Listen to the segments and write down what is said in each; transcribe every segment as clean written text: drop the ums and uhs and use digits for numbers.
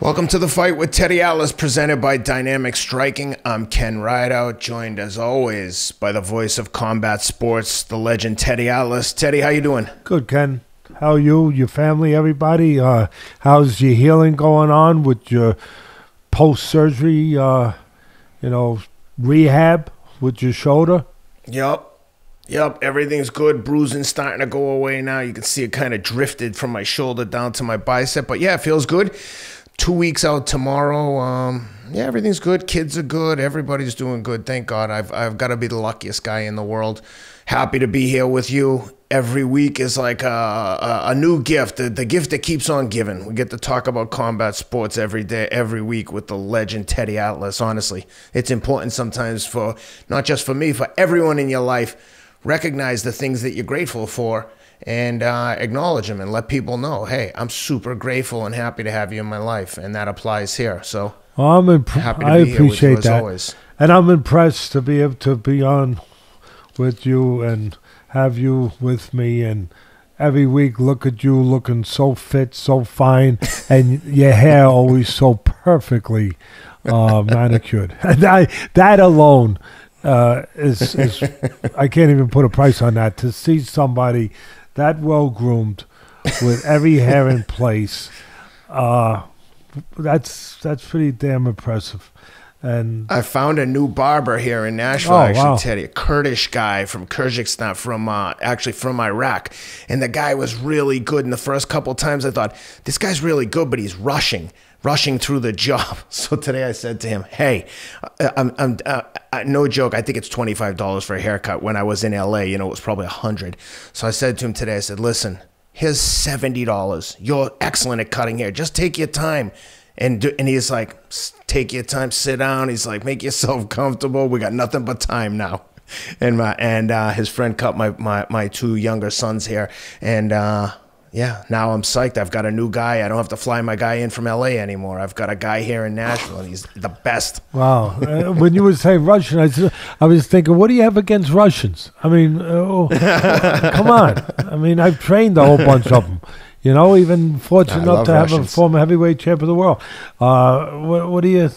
Welcome to The Fight with Teddy Atlas, presented by Dynamic Striking. I'm Ken Rideout, joined as always by the voice of combat sports, the legend Teddy Atlas. Teddy, how you doing? Good, Ken. How are you, your family, everybody? How's your healing going on with your post-surgery, rehab with your shoulder? Yep, everything's good. Bruising's starting to go away now. You can see it kind of drifted from my shoulder down to my bicep, but yeah, it feels good. 2 weeks out tomorrow. Yeah, everything's good. Kids are good. Everybody's doing good. Thank God. I've got to be the luckiest guy in the world. Happy to be here with you. Every week is like a new gift, the gift that keeps on giving. We get to talk about combat sports every day, every week with the legend Teddy Atlas. Honestly, it's important sometimes for, not just for me, for everyone in your life. Recognize the things that you're grateful for and acknowledge them and let people know, hey, I'm super grateful and happy to have you in my life, and that applies here. So I appreciate that, as always. And I'm impressed to be able to be on with you and have you with me, and every week look at you looking so fit, so fine, and your hair always so perfectly manicured. And that alone is I can't even put a price on that. To see somebody that well groomed with every hair in place, that's pretty damn impressive. And I found a new barber here in Nashville, Teddy, a Kurdish guy from Kyrgyzstan, actually from Iraq. And the guy was really good. And the first couple times I thought, this guy's really good, but he's rushing through the job. So today I said to him, hey, no joke, I think it's $25 for a haircut. When I was in LA, it was probably $100. So I said to him today, I said, listen, here's $70. You're excellent at cutting hair. Just take your time. And he's like, take your time, sit down. He's like, make yourself comfortable. We got nothing but time now. And his friend cut my two younger sons' hair. And yeah, now I'm psyched. I've got a new guy. I don't have to fly my guy in from L.A. anymore. I've got a guy here in Nashville, and he's the best. Wow. When you were saying Russian, I was thinking, what do you have against Russians? I mean, come on. I mean, I've trained a whole bunch of them. Even fortunate enough to have a former heavyweight champ of the world. What are you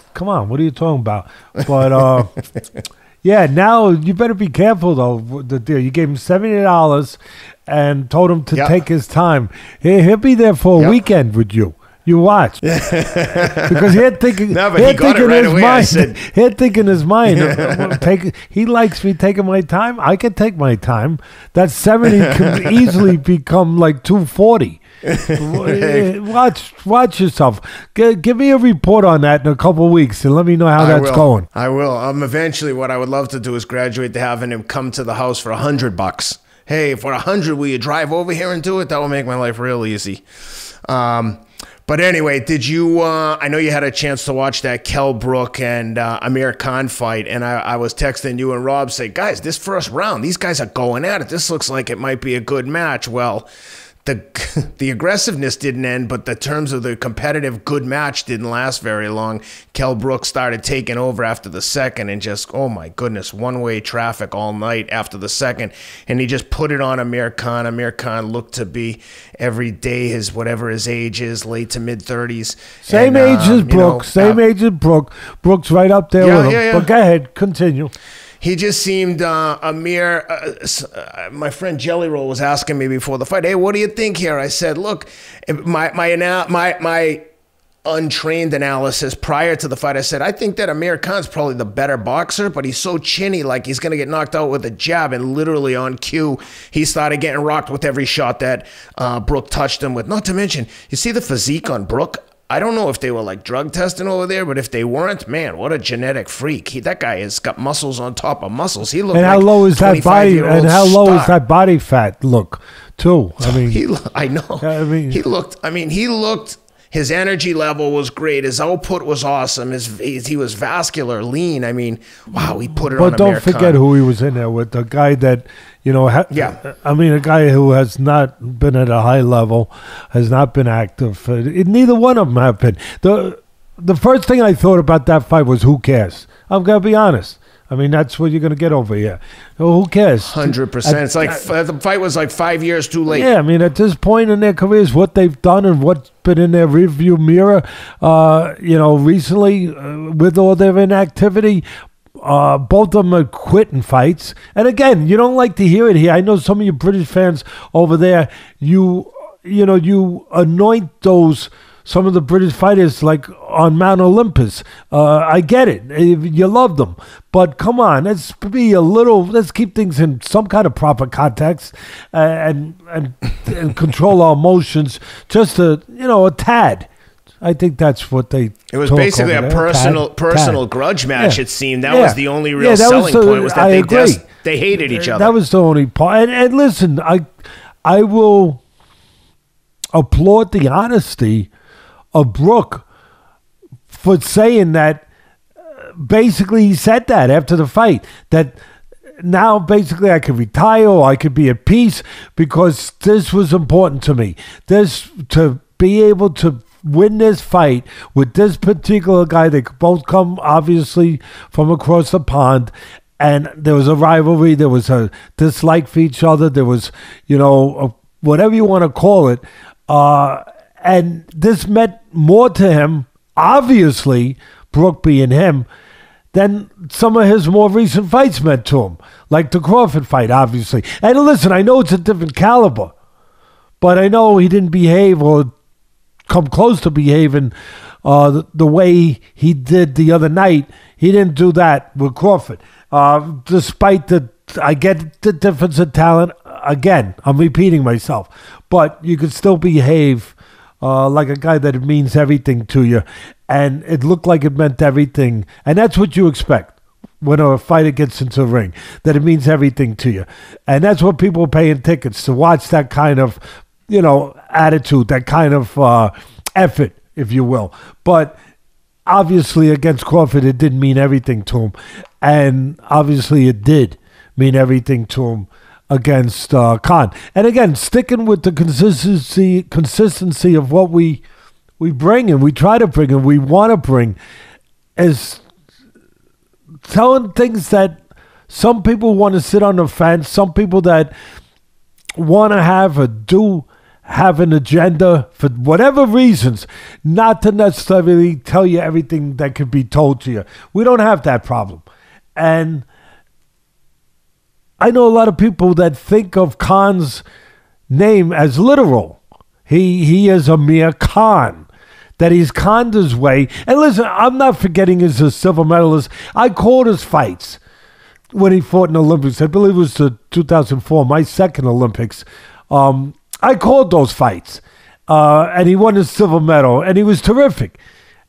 talking about? But, yeah, now you better be careful, though, with the deal. You gave him $70 and told him to take his time. He'll be there for a weekend with you. You watch. Because he'd thinking, no, but he got it right away. I said, he'd think in his mind, he likes me taking my time. I can take my time. That 70 can easily become like 240. Watch yourself. Give me a report on that in a couple of weeks and let me know how that's going. I will. Eventually, what I would love to do is graduate to having him come to the house for $100. Hey, for $100, will you drive over here and do it? That will make my life real easy. But anyway, did you? I know you had a chance to watch that Kell Brook and Amir Khan fight, and I was texting you and Rob, say, guys, this first round, these guys are going at it. This looks like it might be a good match. Well, the aggressiveness didn't end, but the terms of the competitive good match didn't last very long. Kell Brook started taking over after the second, and just, oh my goodness, one-way traffic all night after the second, and he just put it on Amir Khan. Amir Khan looked to be every day whatever his age is, late to mid-30s. Same age as Brook. Same age as Brook. Brook's right up there with him. Yeah. But go ahead, continue. He just seemed Amir. My friend Jelly Roll was asking me before the fight, "Hey, what do you think here?" I said, "Look, my untrained analysis prior to the fight. I said I think that Amir Khan's probably the better boxer, but he's so chinny, like he's gonna get knocked out with a jab." And literally on cue, he started getting rocked with every shot that Brook touched him with. Not to mention, you see the physique on Brook. I don't know if they were like drug testing over there, but if they weren't, man, what a genetic freak! That guy has got muscles on top of muscles. He looked. And how like low is that body? And how low is that body fat? Look, too. I mean, I know. I mean, he looked. I mean, he looked. His energy level was great. His output was awesome. He was vascular, lean. I mean, wow, he put it on. But don't forget who he was in there with. The guy that I mean, a guy who has not been at a high level, has not been active. Neither one of them have been. The first thing I thought about that fight was, who cares? I'm gonna be honest. I mean, that's what you're going to get over here. Who cares? 100%. It's like the fight was like 5 years too late. Yeah, I mean, at this point in their careers, what they've done and what's been in their rearview mirror, you know, recently with all their inactivity, both of them are quitting fights. And again, you don't like to hear it here. I know some of you British fans over there, you know, you anoint those... Some of the British fighters, like on Mount Olympus, I get it. You love them, but come on, let's be a little. Let's keep things in some kind of proper context, and control our emotions. Just a a tad. I think that's what they. It was basically a personal grudge match. Yeah. It seemed that was the only real selling point was that they hated each other. That was the only part. And listen, I will applaud the honesty of Brook for saying that. Basically, he said that after the fight, that now basically I could retire or I could be at peace because this was important to me. This, to be able to win this fight with this particular guy, they could both come obviously from across the pond. And there was a rivalry, there was a dislike for each other, there was, you know, whatever you want to call it. And this meant more to him, obviously, Brook being him, than some of his more recent fights meant to him, like the Crawford fight, obviously. And listen, I know it's a different caliber, but I know he didn't behave or come close to behaving the way he did the other night. He didn't do that with Crawford. Despite I get the difference of talent. Again, I'm repeating myself, but you could still behave like a guy that it means everything to you, and it looked like it meant everything, and that's what you expect when a fighter gets into the ring, that it means everything to you, and that's what people are paying tickets to watch, that kind of, you know, attitude, that kind of effort, if you will. But obviously against Crawford, it didn't mean everything to him, and obviously it did mean everything to him against Khan. And again, sticking with the consistency of what we bring and we try to bring and we want to bring, is telling things that some people want to sit on the fence, some people that want to have or do have an agenda for whatever reasons, not to necessarily tell you everything that could be told to you. We don't have that problem. And I know a lot of people that think of Khan's name as literal. He is Amir Khan, that he's conned his way. And listen, I'm not forgetting he's a silver medalist. I called his fights when he fought in the Olympics. I believe it was the 2004, my second Olympics. I called those fights, and he won his silver medal, and he was terrific.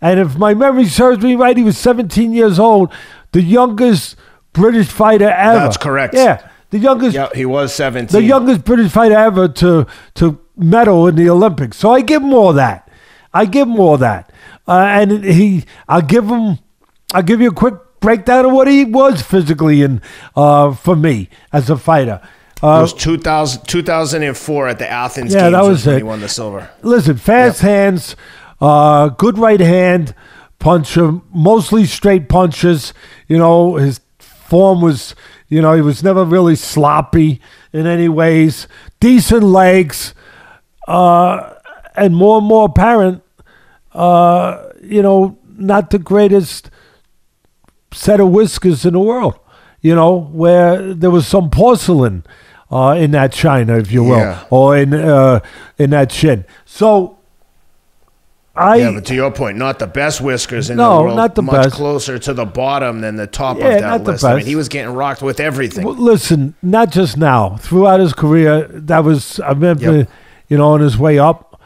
And if my memory serves me right, he was 17 years old, the youngest British fighter ever. That's correct. Yeah, the youngest. Yeah, he was 17. The youngest British fighter ever to medal in the Olympics. So I give him all that. I give him all that, and he. I'll give you a quick breakdown of what he was physically and for me as a fighter. It was 2004 at the Athens Games. Yeah, that was it. He won the silver. Listen, fast hands, good right hand puncher, mostly straight punches. You know, his form was, you know, he was never really sloppy in any ways. Decent legs, and more apparent, you know, not the greatest set of whiskers in the world, you know, where there was some porcelain in that china, if you will, or in that chin. So but to your point, not the best whiskers in the world. Not the much best. Closer to the bottom than the top of that not list. The best. I mean, he was getting rocked with everything. Well, listen, not just now. Throughout his career, that was, I remember, you know, on his way up,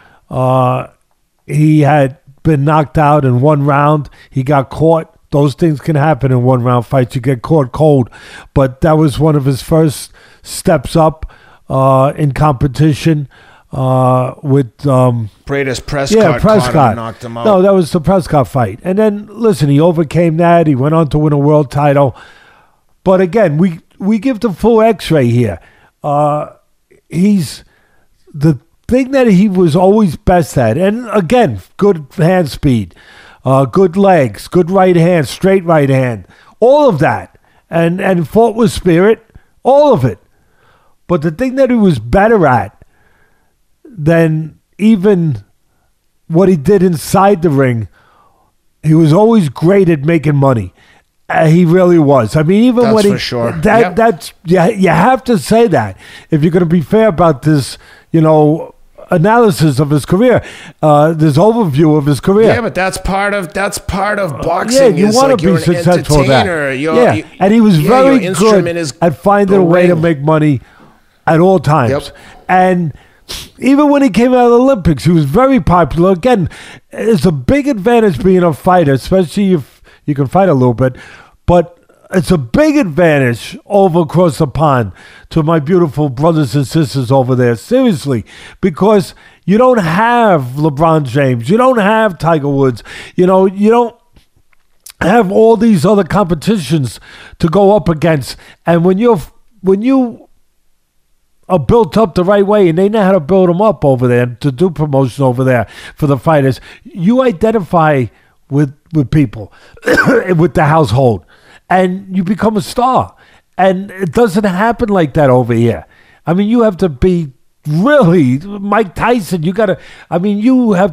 he had been knocked out in one round. He got caught. Those things can happen in one-round fights. You get caught cold. But that was one of his first steps up in competition. With Bradis Prescott, Prescott knocked him out. No, that was the Prescott fight. And then listen, he overcame that. He went on to win a world title. But again, we give the full X-ray here. He's the thing that he was always best at. And again, good hand speed, good legs, good right hand, straight right hand, all of that. and fought with spirit, all of it. But the thing that he was better at than even what he did inside the ring, he was always great at making money. He really was. I mean, even that's when he... That's for sure. That's, yeah, you have to say that if you're going to be fair about this, you know, analysis of his career, this overview of his career. Yeah, but that's part of boxing. Yeah, you want to be successful at that. And he was very good at finding a way to make money at all times. Yep. And even when he came out of the Olympics, he was very popular. Again, it's a big advantage being a fighter, especially if you can fight a little bit, but it's a big advantage over across the pond to my beautiful brothers and sisters over there, seriously, because you don't have LeBron James, you don't have Tiger Woods, you know, you don't have all these other competitions to go up against. And when you are built up the right way, and they know how to build them up over there, to do promotion over there for the fighters, you identify with people, with the household, and you become a star. And it doesn't happen like that over here. I mean, you have to be really Mike Tyson. You have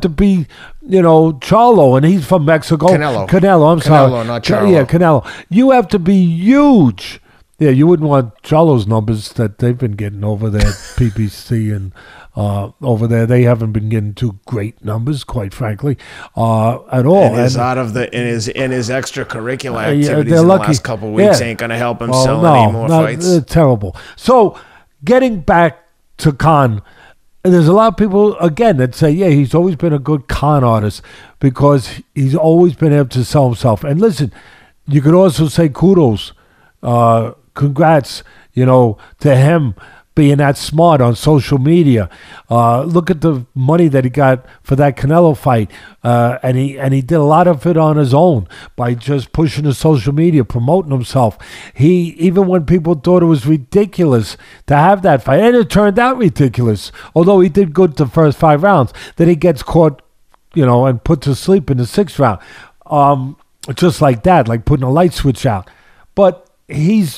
to be, you know, Charlo, and he's from Mexico. Canelo, I'm sorry. Canelo, not Charlo. Yeah, Canelo. You have to be huge. Yeah, you wouldn't want Charlo's numbers that they've been getting over there at PBC and over there. They haven't been getting too great numbers, quite frankly, at all. And his extracurricular activities in the last couple of weeks ain't going to help him sell any more fights. Terrible. So getting back to Khan, there's a lot of people, again, that say, yeah, he's always been a good con artist because he's always been able to sell himself. And listen, you could also say kudos, congrats, you know, to him being that smart on social media. Look at the money that he got for that Canelo fight, and he did a lot of it on his own by just pushing the social media, promoting himself. He, even when people thought it was ridiculous to have that fight, and it turned out ridiculous, although he did good the first 5 rounds, then he gets caught, you know, and put to sleep in the 6th round, just like that, like putting a light switch out. But he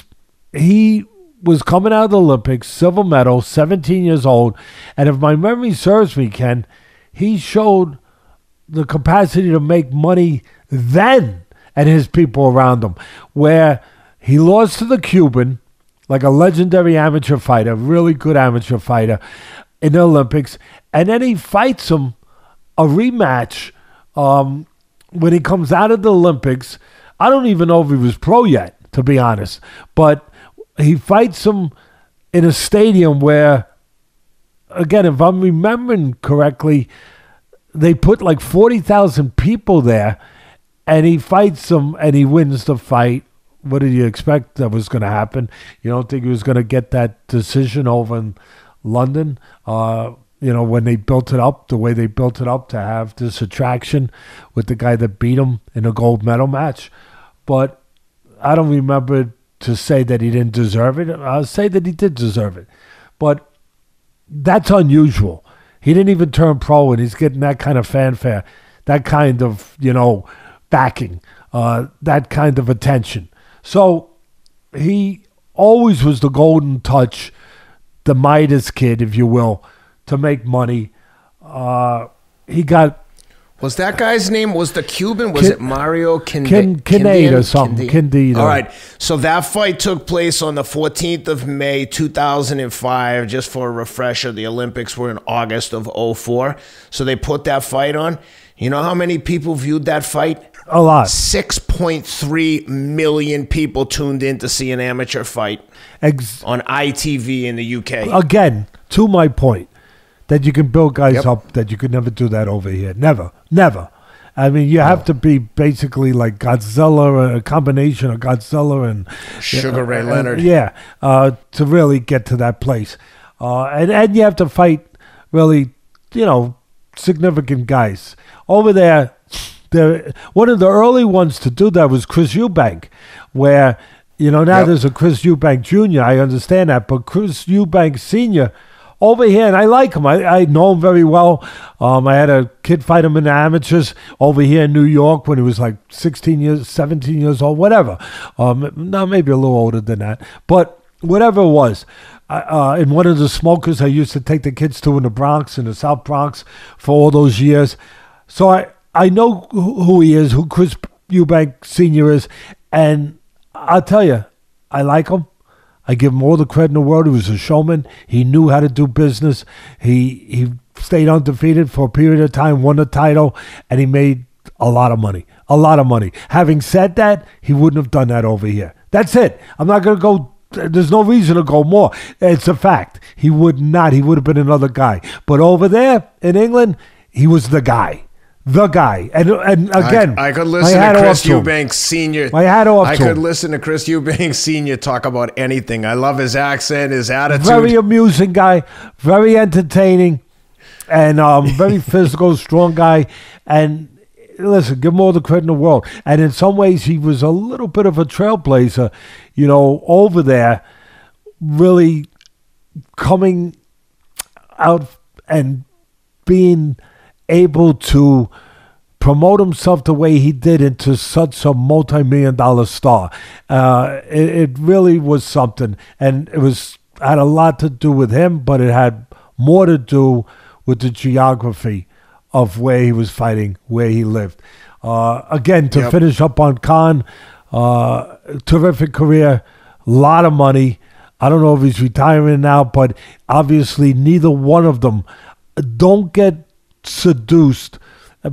was coming out of the Olympics, silver medal, 17 years old. And if my memory serves me, Ken, he showed the capacity to make money then, and his people around him, where he lost to the Cuban, like a legendary amateur fighter, really good amateur fighter in the Olympics. And then he fights him a rematch when he comes out of the Olympics. I don't even know if he was pro yet, to be honest. But he fights him in a stadium where, again, if I'm remembering correctly, they put like 40,000 people there, and he fights him and he wins the fight. What did you expect that was going to happen? You don't think he was going to get that decision over in London, you know, when they built it up, the way they built it up to have this attraction with the guy that beat him in a gold medal match. But I don't remember to say that he didn't deserve it. I'll say that he did deserve it. But that's unusual. He didn't even turn pro, and he's getting that kind of fanfare, that kind of, you know, backing, that kind of attention. So he always was the golden touch, the Midas kid, if you will, to make money. He got... Was that guy's name? Was the Cuban? Was it Mario Candida or something? Candida. All right. So that fight took place on the 14th of May, 2005. Just for a refresher, the Olympics were in August of 2004. So they put that fight on. You know how many people viewed that fight? A lot. 6.3 million people tuned in to see an amateur fight on ITV in the UK. Again, to my point, that you can build guys up, that you could never do that over here. Never. Never. I mean, you have to be basically like Godzilla, a combination of Godzilla and Sugar Ray Leonard. Yeah. To really get to that place. And you have to fight really, you know, significant guys. Over there, one of the early ones to do that was Chris Eubank, where, you know, now there's a Chris Eubank Jr., I understand that, but Chris Eubank Sr., over here, and I like him. I know him very well. I had a kid fight him in the amateurs over here in New York when he was like 16 years, 17 years old, whatever. Now maybe a little older than that, but whatever it was. In one of the smokers I used to take the kids to in the Bronx, in the South Bronx, for all those years. So I know who he is, who Chris Eubank Sr. is, and I'll tell you, I like him. I give him all the credit in the world. He was a showman. He knew how to do business. He stayed undefeated for a period of time, won the title, and he made a lot of money. A lot of money. Having said that, he wouldn't have done that over here. That's it. I'm not going to go. There's no reason to go more. It's a fact. He would not. He would have been another guy. But over there in England, he was the guy. The guy. And again, I could listen to Chris Eubank Sr. I could listen to Chris Eubank Sr. talk about anything. I love his accent, his attitude. Very amusing guy. Very entertaining. And very physical, strong guy. And listen, give him all the credit in the world. And in some ways, he was a little bit of a trailblazer, you know, over there, really coming out and being able to promote himself the way he did into such a multi-million-dollar star. It really was something. And it was had a lot to do with him, but it had more to do with the geography of where he was fighting, where he lived. Again, to finish up on Khan, terrific career, a lot of money. I don't know if he's retiring now, but obviously neither one of them. Don't get seduced,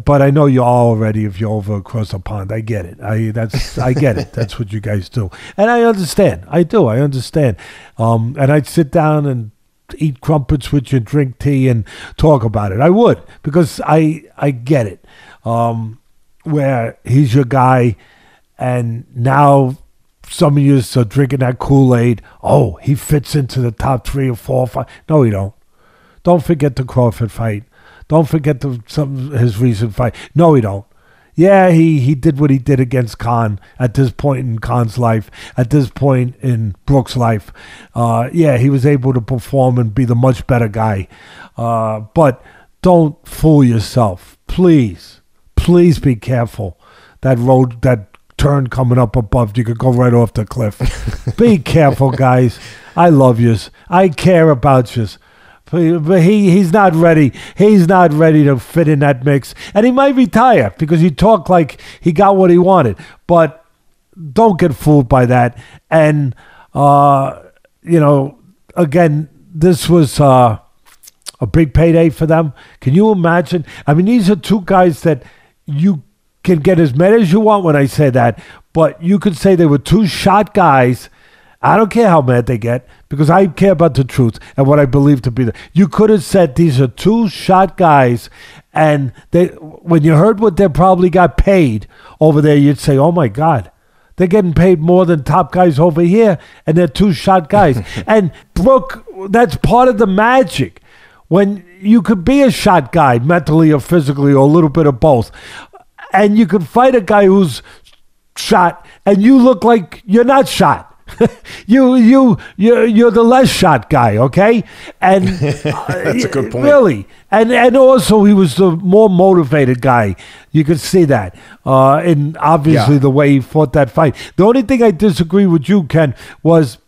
but I know you are already if you're over across the pond. I get it. I get it. That's what you guys do. And I understand. I do. I understand. And I'd sit down and eat crumpets with you, drink tea, and talk about it. I would, because I get it. Where he's your guy, and now some of you are drinking that Kool-Aid. Oh, he fits into the top 3 or 4 or 5. No, he don't. Don't forget the Crawford fight. Don't forget his recent fight. No, he don't. Yeah, he did what he did against Khan at this point in Khan's life, at this point in Brook's life. Yeah, he was able to perform and be the much better guy. But don't fool yourself. Please, please be careful. That road, that turn coming up above, you could go right off the cliff. Be careful, guys. I love yous. I care about yous. But he's not ready. He's not ready to fit in that mix. And he might retire because he talked like he got what he wanted. But don't get fooled by that. And, you know, again, this was a big payday for them. Can you imagine? I mean, these are two guys that you can get as many as you want when I say that. But you could say they were two shot guys. I don't care how mad they get because I care about the truth and what I believe to be the. You could have said these are two shot guys, and they when you heard what they probably got paid over there, you'd say, "Oh my God, they're getting paid more than top guys over here, and they're two shot guys." And Brook, that's part of the magic. When you could be a shot guy mentally or physically or a little bit of both, and you could fight a guy who's shot, and you look like you're not shot. You're the less shot guy, okay? And that's a good point. Really, and also he was the more motivated guy. You could see that, and obviously the way he fought that fight. The only thing I disagree with you, Ken, was,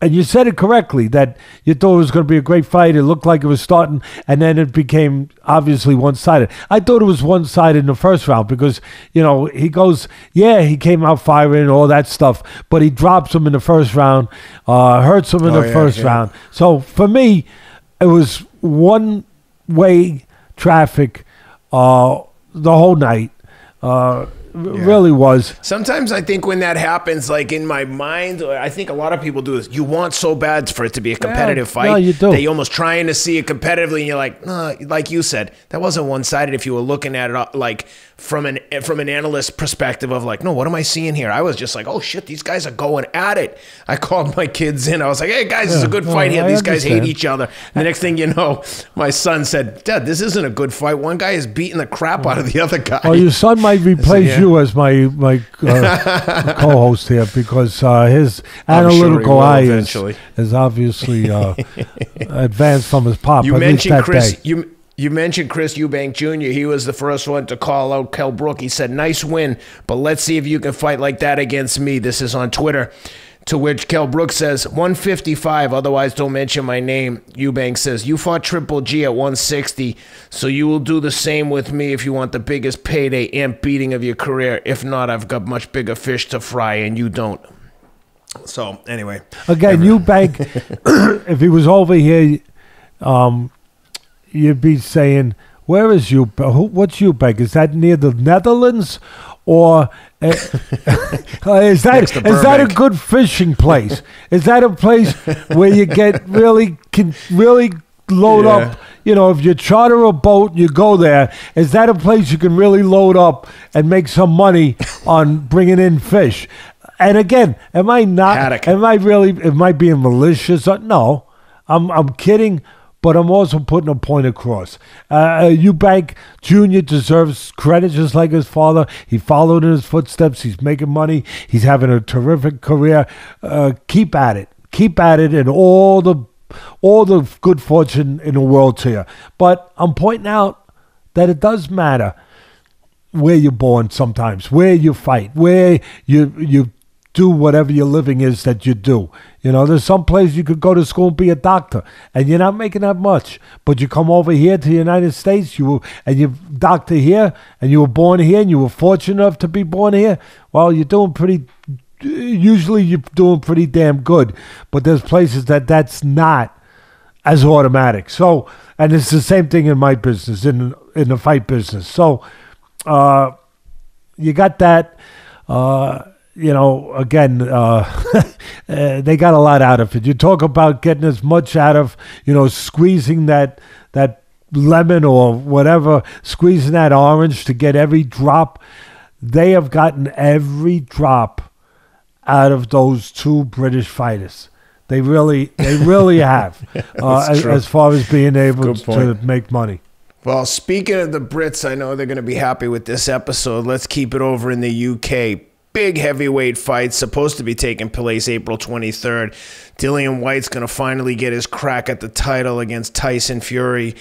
and you said it correctly, that you thought it was going to be a great fight. It looked like it was starting, and then it became obviously one-sided. I thought it was one-sided in the first round because, you know, he goes, yeah, he came out firing and all that stuff, but he drops him in the first round, hurts him in the first round. So for me, it was one-way traffic the whole night. Really was. Sometimes I think when that happens, like in my mind, I think a lot of people do this. You want so bad for it to be a competitive fight. No, you do. That you're almost trying to see it competitively, and you're like, no, like you said, that wasn't one-sided. If you were looking at it like from an analyst perspective of like, no, what am I seeing here? I was just like, oh shit, these guys are going at it. I called my kids in. I was like, hey guys, it's a good fight here. These guys hate each other. And the next thing you know, my son said, Dad, this isn't a good fight. One guy is beating the crap out of the other guy. Oh, your son might replace you. you as my co-host here, because his analytical eye is obviously advanced from his pop. You mentioned Chris. You mentioned Chris Eubank Jr. He was the first one to call out Kell Brook. He said, "Nice win, but let's see if you can fight like that against me." This is on Twitter. To which Kell Brook says, 155, otherwise don't mention my name. Eubank says, you fought Triple G at 160, so you will do the same with me if you want the biggest payday and beating of your career. If not, I've got much bigger fish to fry, and you don't. So, anyway. Again, Eubank, if he was over here, you'd be saying, where is Eubank? What's Eubank? Is that near the Netherlands? Or is that a good fishing place? Is that a place where you get really load up? You know, if you charter a boat, you go there. Is that a place you can really load up and make some money on bringing in fish? And again, am I not? Attic. Am I being malicious? No, I'm kidding. But I'm also putting a point across. Eubank Jr. deserves credit just like his father. He followed in his footsteps. He's making money. He's having a terrific career. Keep at it. Keep at it, and all the good fortune in the world to you. But I'm pointing out that it does matter where you're born sometimes, where you fight, where you do whatever your living is that you do. You know, there's some places you could go to school and be a doctor, and you're not making that much. But you come over here to the United States, you're a doctor here, and you were born here, and you were fortunate enough to be born here. Well, you're doing pretty damn good. But there's places that's not as automatic. So, and it's the same thing in my business, in the fight business. So, you got that. You know, again, they got a lot out of it. You talk about getting as much out of, you know, squeezing that lemon or whatever, squeezing that orange to get every drop. They have gotten every drop out of those two British fighters. They really have, as far as being able to make money. Well, speaking of the Brits, I know they're going to be happy with this episode. Let's keep it over in the UK. Big heavyweight fight supposed to be taking place April 23rd. Dillian Whyte's going to finally get his crack at the title against Tyson Fury.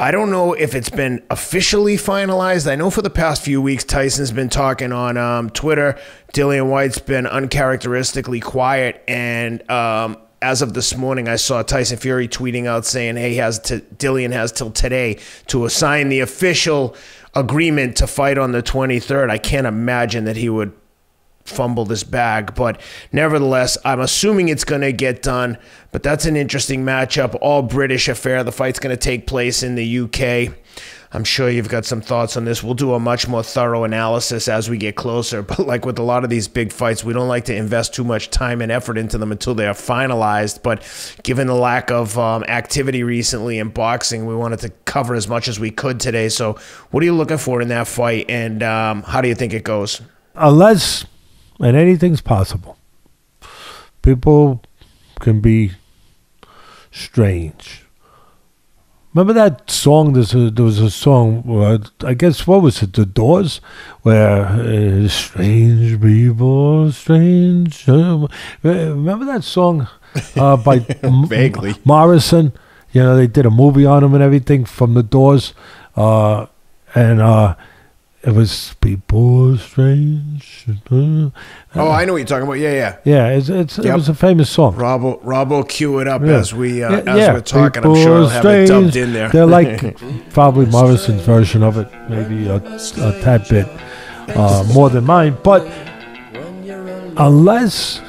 I don't know if it's been officially finalized. I know for the past few weeks Tyson's been talking on Twitter. Dillian Whyte's been uncharacteristically quiet, and as of this morning, I saw Tyson Fury tweeting out saying, hey, Dillian has till today to assign the official agreement to fight on the 23rd. I can't imagine that he would fumble this bag, but nevertheless, I'm assuming it's going to get done. But that's an interesting matchup, all British affair. The fight's going to take place in the UK. I'm sure you've got some thoughts on this. We'll do a much more thorough analysis as we get closer, but like with a lot of these big fights, we don't like to invest too much time and effort into them until they are finalized. But given the lack of activity recently in boxing, we wanted to cover as much as we could today. So what are you looking for in that fight, and how do you think it goes? And anything's possible. People can be strange. Remember that song? There was a song, I guess, what was it? The Doors? Where strange people, strange. Remember that song by vaguely Morrison? You know, they did a movie on him and everything from The Doors. It was people strange. Oh, I know what you're talking about. Yeah. It was a famous song. Robbo, cue it up as we as we're talking. People, I'm sure, will have it dubbed in there. They're like probably Morrison's version of it, maybe a tad bit more than mine. But unless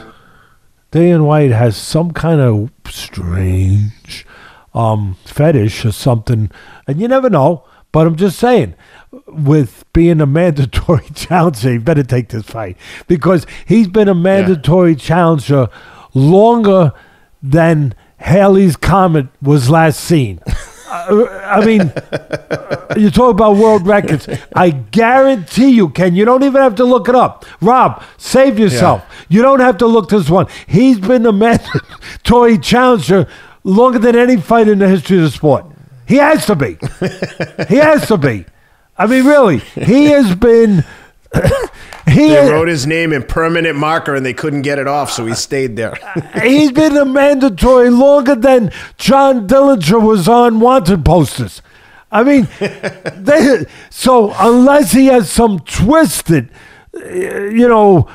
Dillian Whyte has some kind of strange fetish or something, and you never know. But I'm just saying, with being a mandatory challenger, you better take this fight, because he's been a mandatory challenger longer than Halley's Comet was last seen. I mean, you talk about world records. I guarantee you, Ken, you don't even have to look it up. Rob, save yourself. Yeah. You don't have to look this one. He's been a mandatory challenger longer than any fight in the history of the sport. He has to be. I mean, really, he has been They wrote his name in permanent marker and they couldn't get it off, so he stayed there. He's been a mandatory longer than John Dillinger was on wanted posters. I mean, so unless he has some twisted, you know,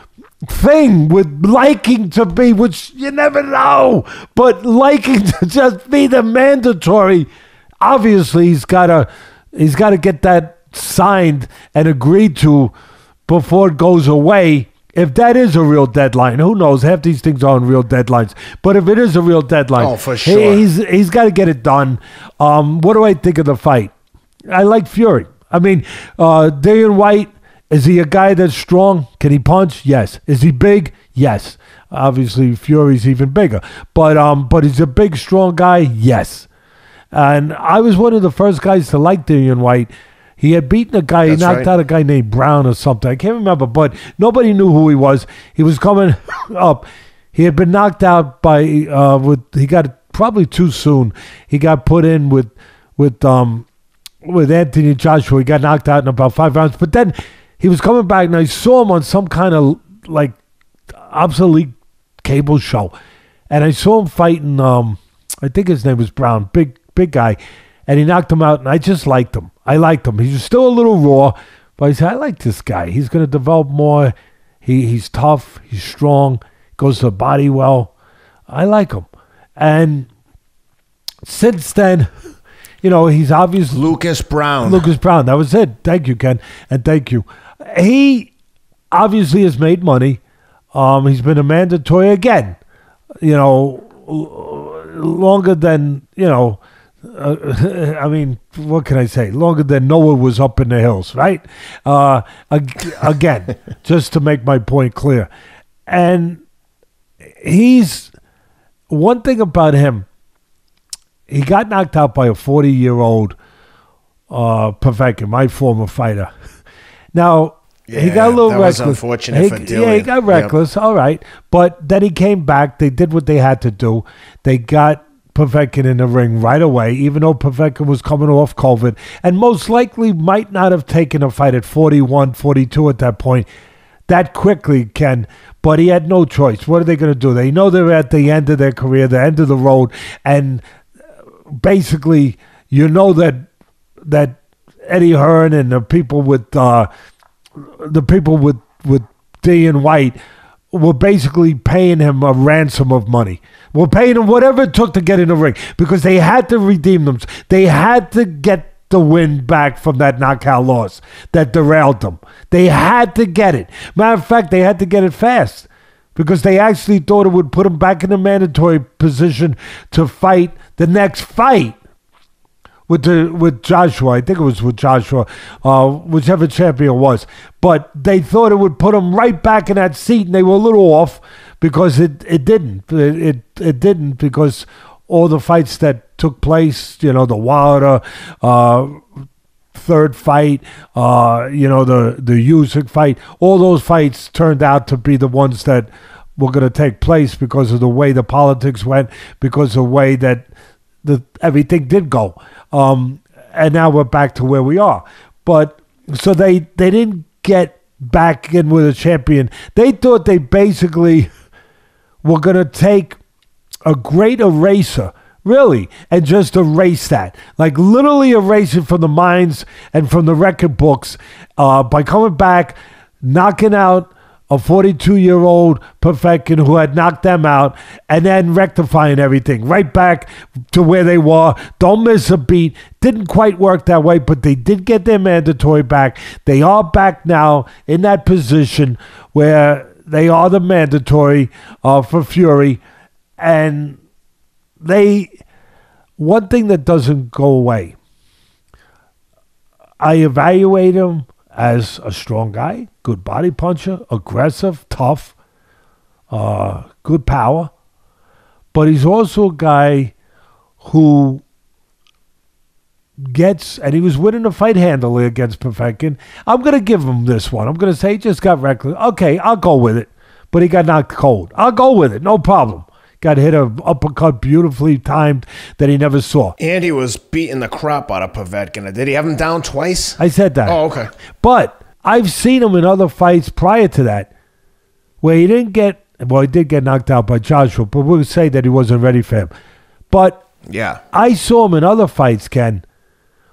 thing with liking to be, which you never know, but liking to just be the mandatory, obviously he's got to get that signed and agreed to before it goes away. If that is a real deadline, who knows? Half these things aren't real deadlines. But if it is a real deadline, oh, for sure. He's got to get it done. What do I think of the fight? I like Fury. I mean, Dillian Whyte, is he a guy that's strong? Can he punch? Yes. Is he big? Yes. Obviously, Fury's even bigger. But he's a big, strong guy? Yes. And I was one of the first guys to like Dillian Whyte. He had beaten a guy, he knocked out a guy named Brown or something. I can't remember, but nobody knew who he was. He was coming up. He had been knocked out by, he got probably too soon. He got put in with Anthony Joshua. He got knocked out in about 5 rounds. But then he was coming back, and I saw him on some kind of, like, obsolete cable show. And I saw him fighting, I think his name was Brown, big guy. And he knocked him out, and I just liked him. He's still a little raw, but I said, I like this guy. He's going to develop more. He's tough. He's strong. Goes to the body well. I like him. And since then, you know, he's obviously... Lucas Brown. That was it. Thank you, Ken. And thank you. He obviously has made money. He's been a mandatory again. You know, longer than, you know... I mean, what can I say? Longer than Noah was up in the hills, right? Again, just to make my point clear. And he's, one thing about him, he got knocked out by a 40-year-old Povetkin, my former fighter. Now, yeah, he got a little reckless. That was unfortunate for Dillian. Yeah, he got reckless, yep. All right. But then he came back. They did what they had to do. They got Povetkin in the ring right away, even though Povetkin was coming off COVID and most likely might not have taken a fight at 41, 42 at that point that quickly, Ken, but he had no choice. What are they going to do? They know they're at the end of their career, the end of the road, and basically you know that Eddie Hearn and the people with Dillian Whyte were basically paying him a ransom of money. We're paying him whatever it took to get in the ring because they had to redeem them. They had to get the win back from that knockout loss that derailed them. They had to get it. Matter of fact, they had to get it fast because they actually thought it would put him back in the mandatory position to fight the next fight with Joshua. I think it was with Joshua, whichever champion was. But they thought it would put him right back in that seat, and they were a little off because it didn't. It didn't because all the fights that took place, you know, the Wilder third fight, you know, the Usyk fight, all those fights turned out to be the ones that were going to take place because of the way the politics went, because of the way that everything did go. And now we're back to where we are. But so they didn't get back in with a champion. They thought they basically were going to take a great eraser, really, and just erase that. Like literally erase it from the minds and from the record books by coming back, knocking out a 42-year-old Povetkin who had knocked them out, and then rectifying everything right back to where they were. Don't miss a beat. Didn't quite work that way, but they did get their mandatory back. They are back now in that position where they are the mandatory for Fury. And one thing that doesn't go away, I evaluate him as a strong guy, good body puncher, aggressive, tough, good power. But he's also a guy who gets, and he was winning the fight handily against Povetkin. I'm going to give him this one. I'm going to say he just got reckless. Okay, I'll go with it. But he got knocked cold. I'll go with it. No problem. Got hit an uppercut beautifully timed that he never saw. And he was beating the crap out of Povetkin. Did he have him down twice? I said that. Oh, okay. But I've seen him in other fights prior to that where he didn't get, well, he did get knocked out by Joshua, but we'll say that he wasn't ready for him. But yeah, I saw him in other fights, Ken,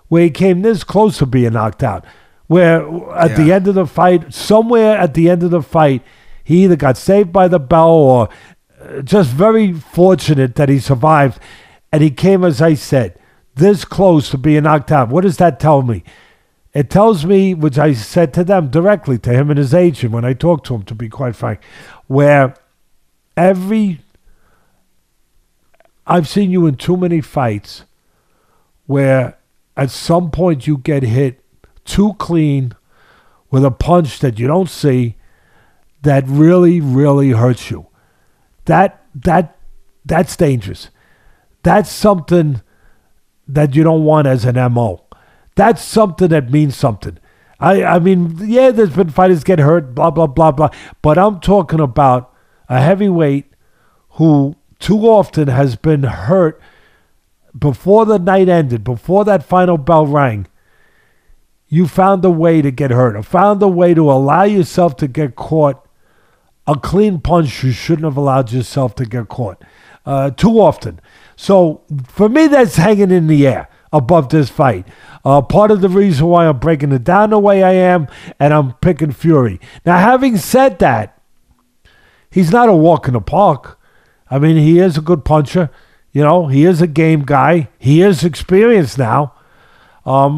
where he came this close to being knocked out, where at the end of the fight, somewhere at the end of the fight, he either got saved by the bell or just very fortunate that he survived. And he came, as I said, this close to being knocked out. What does that tell me? It tells me, which I said to them directly, to him and his agent, when I talked to him, to be quite frank, where every... I've seen you in too many fights where at some point you get hit too clean with a punch that you don't see that really, really hurts you. That's dangerous. That's something that you don't want as an MO. That's something that means something. I mean, yeah, there's been fighters get hurt, blah, blah, blah, blah. But I'm talking about a heavyweight who too often has been hurt before the night ended, before that final bell rang. You found a way to get hurt or found a way to allow yourself to get caught. A clean punch you shouldn't have allowed yourself to get caught too often. So for me, that's hanging in the air above this fight. Part of the reason why I'm breaking it down the way I am, and I'm picking Fury. Now, having said that, he's not a walk in the park. I mean, he is a good puncher. You know, he is a game guy. He is experienced now. You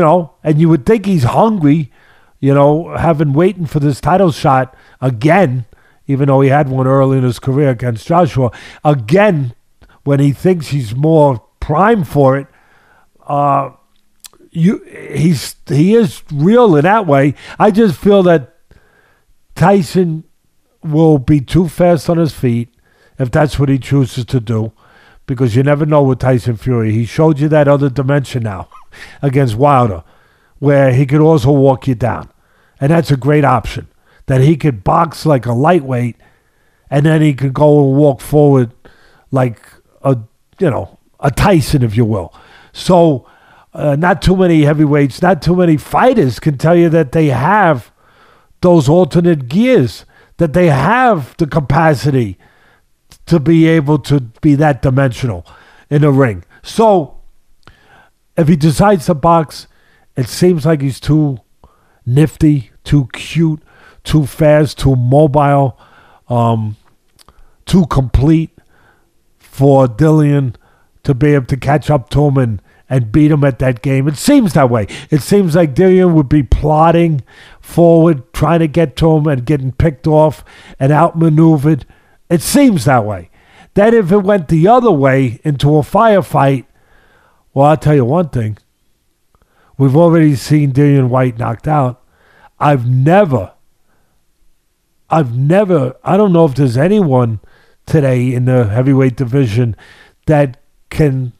know, and you would think he's hungry, you know, having waiting for this title shot again, even though he had one early in his career against Joshua, again, when he thinks he's more prime for it, he is real in that way. I just feel that Tyson will be too fast on his feet if that's what he chooses to do, because you never know with Tyson Fury. He showed you that other dimension now against Wilder, where he could also walk you down. And that's a great option, that he could box like a lightweight and then he could go and walk forward like a Tyson, if you will. So not too many heavyweights, not too many fighters can tell you that they have those alternate gears, that they have the capacity to be able to be that dimensional in a ring. So if he decides to box, it seems like he's too nifty, too cute, too fast, too mobile, too complete for Dillian to be able to catch up to him and beat him at that game. It seems that way. It seems like Dillian would be plodding forward, trying to get to him and getting picked off and outmaneuvered. It seems that way. That if it went the other way into a firefight, well, I'll tell you one thing. We've already seen Dillian Whyte knocked out. I don't know if there's anyone today in the heavyweight division that can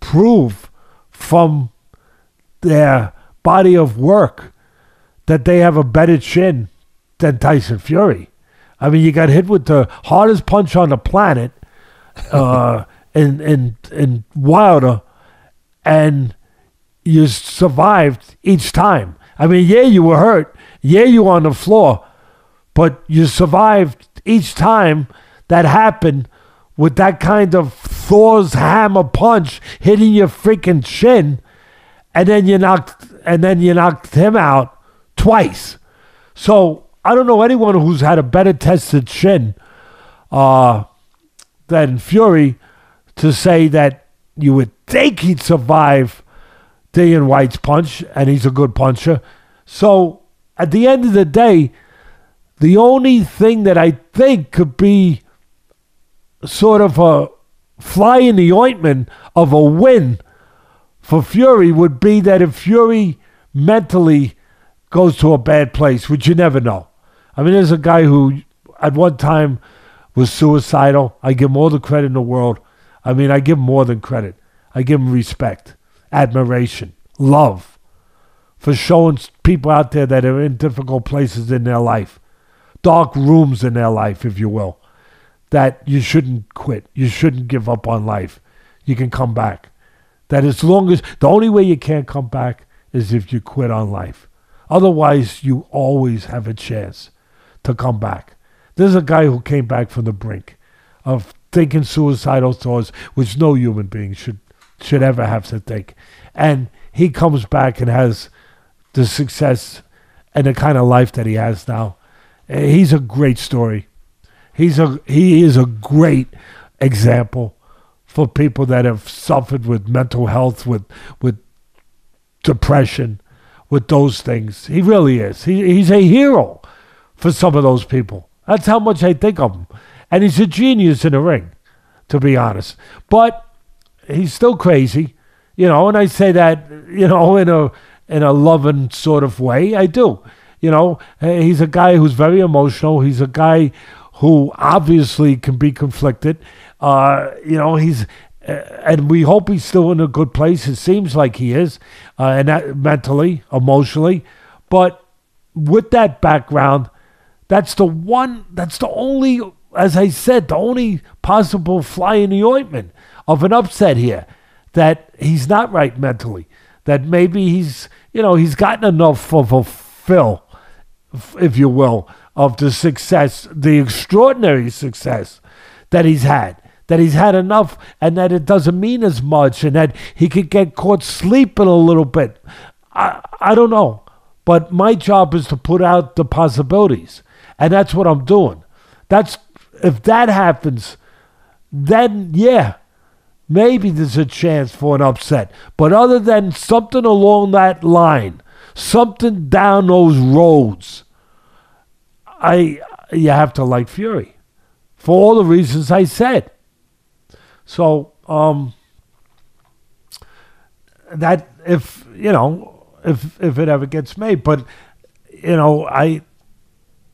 prove from their body of work that they have a better chin than Tyson Fury. I mean, you got hit with the hardest punch on the planet in Wilder, and you survived each time. I mean, yeah, you were hurt. Yeah, you were on the floor. But you survived each time that happened with that kind of Thor's hammer punch hitting your freaking chin, and then you knocked him out twice. So I don't know anyone who's had a better tested chin than Fury to say that you would think he'd survive Dillian Whyte's punch, and he's a good puncher. So at the end of the day, the only thing that I think could be sort of a fly in the ointment of a win for Fury would be that if Fury mentally goes to a bad place, which you never know. I mean, there's a guy who at one time was suicidal. I give him all the credit in the world. I mean, I give him more than credit. I give him respect, admiration, love for showing people out there that are in difficult places in their life, dark rooms in their life, if you will, that you shouldn't quit. You shouldn't give up on life. You can come back. That as long as, the only way you can't come back is if you quit on life. Otherwise, you always have a chance to come back. There's a guy who came back from the brink of thinking suicidal thoughts, which no human being should ever have to think. And he comes back and has the success and the kind of life that he has now. He's a great story. He is a great example for people that have suffered with mental health, with depression, with those things. He really is. He's a hero for some of those people. That's how much I think of him. And he's a genius in the ring, to be honest. But he's still crazy, you know, and I say that, you know, in a loving sort of way. I do. You know, he's a guy who's very emotional. He's a guy who obviously can be conflicted. You know, and we hope he's still in a good place. It seems like he is, and that mentally, emotionally. But with that background, that's the only, as I said, the only possible fly in the ointment of an upset here, that he's not right mentally, that maybe he's, you know, he's gotten enough of a fill, if you will, of the success, the extraordinary success that he's had enough, and that it doesn't mean as much, and that he could get caught sleeping a little bit. I don't know, but my job is to put out the possibilities, and that's what I'm doing. That's, if that happens, then yeah, maybe there's a chance for an upset. But other than something along that line, something down those roads, you have to like Fury for all the reasons I said. So that, if you know, if it ever gets made, but you know,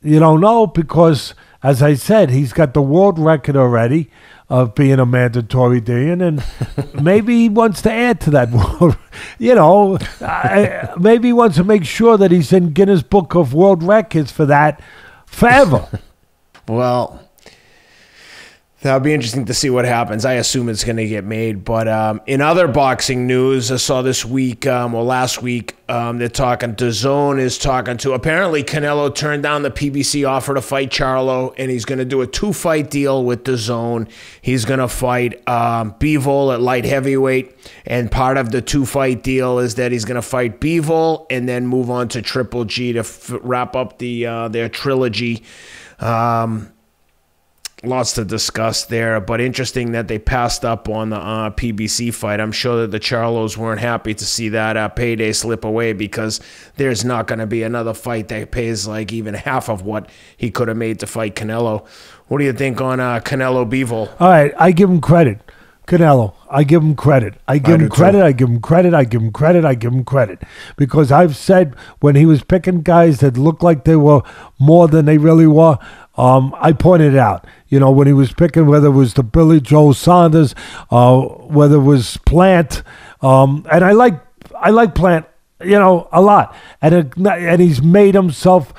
you don't know, because as I said, he's got the world record already of being a mandatory Dillian, and maybe he wants to add to that world. You know, maybe he wants to make sure that he's in Guinness Book of World Records for that forever. Well, that'll be interesting to see what happens. I assume it's going to get made. But in other boxing news, I saw this week, or last week, they're talking to DAZN is talking to, apparently Canelo turned down the PBC offer to fight Charlo, and he's going to do a 2-fight deal with DAZN. He's going to fight Bivol at light heavyweight, and part of the 2-fight deal is that he's going to fight Bivol and then move on to Triple G to wrap up their trilogy. Lots to discuss there, but interesting that they passed up on the PBC fight. I'm sure that the Charlos weren't happy to see that payday slip away, because there's not going to be another fight that pays like even half of what he could have made to fight Canelo. What do you think on Canelo Bivol? All right, I give him credit. Canelo, I give him credit. I give him credit. Because I've said, when he was picking guys that looked like they were more than they really were, I pointed out, you know, when he was picking, whether it was the Billy Joe Saunders, whether it was Plant, and I like Plant, you know, a lot, and he's made himself